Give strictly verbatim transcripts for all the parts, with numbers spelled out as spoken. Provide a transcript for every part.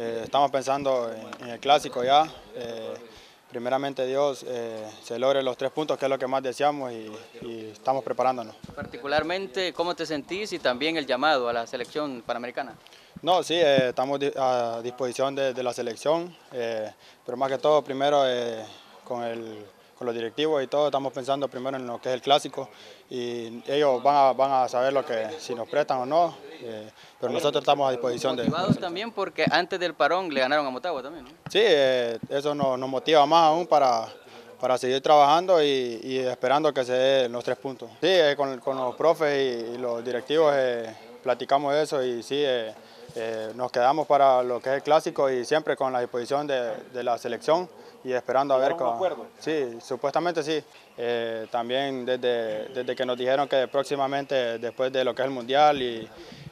Eh, estamos pensando en, en el clásico ya. Eh, primeramente Dios, eh, se logre los tres puntos, que es lo que más deseamos, y, y estamos preparándonos. Particularmente, ¿cómo te sentís y también el llamado a la selección panamericana? No, sí, eh, estamos a disposición de, de la selección, eh, pero más que todo, primero eh, con el... con los directivos y todo, estamos pensando primero en lo que es el clásico, y ellos van a, van a saber lo que, si nos prestan o no, eh, pero nosotros estamos a disposición de... Motivados también porque antes del parón le ganaron a Motagua también, ¿no? Sí, eh, eso nos, nos motiva más aún para, para seguir trabajando y, y esperando que se den los tres puntos. Sí, eh, con, con los profes y, y los directivos eh, platicamos eso y sí, eh, eh, nos quedamos para lo que es el clásico y siempre con la disposición de, de la selección, y esperando a ver cómo. Sí, supuestamente sí. Eh, también desde, desde que nos dijeron que próximamente, después de lo que es el Mundial y,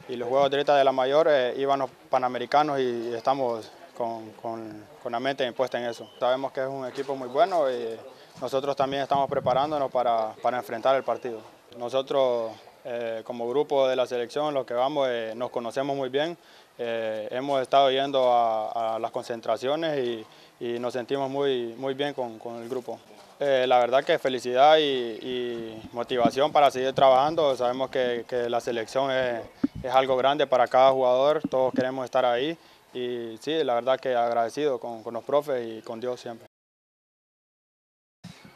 y los Juegos de Ahorita de la Mayor, eh, iban los Panamericanos y estamos con, con, con la mente puesta en eso. Sabemos que es un equipo muy bueno y nosotros también estamos preparándonos para, para enfrentar el partido. Nosotros, eh, como grupo de la selección, los que vamos, eh, nos conocemos muy bien. Eh, hemos estado yendo a, a las concentraciones y, y nos sentimos muy, muy bien con, con el grupo. Eh, la verdad que felicidad y, y motivación para seguir trabajando. Sabemos que, que la selección es, es algo grande para cada jugador, todos queremos estar ahí y sí, la verdad que agradecido con, con los profes y con Dios siempre.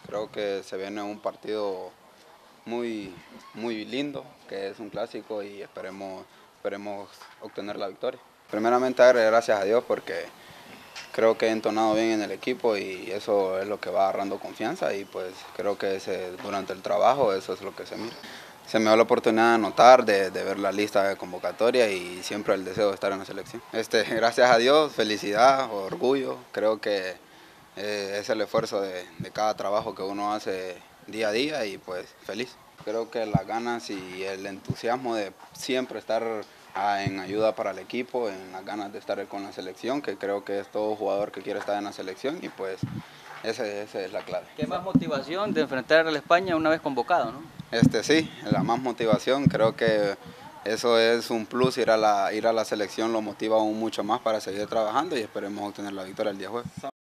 Creo que se viene un partido muy, muy lindo, que es un clásico y esperemos... esperemos obtener la victoria. Primeramente darle gracias a Dios porque creo que he entonado bien en el equipo y eso es lo que va agarrando confianza y pues creo que ese, durante el trabajo eso es lo que se mira. Se me dio la oportunidad de anotar, de, de ver la lista de convocatoria y siempre el deseo de estar en la selección. Este, gracias a Dios, felicidad, orgullo. Creo que eh, es el esfuerzo de, de cada trabajo que uno hace día a día y pues feliz. Creo que las ganas y el entusiasmo de siempre estar en ayuda para el equipo, en las ganas de estar con la selección, que creo que es todo jugador que quiere estar en la selección y pues esa, esa es la clave. ¿Qué más motivación de enfrentar a la España una vez convocado, no? Este sí, la más motivación, creo que eso es un plus, ir a la, ir a la selección lo motiva aún mucho más para seguir trabajando y esperemos obtener la victoria el día jueves.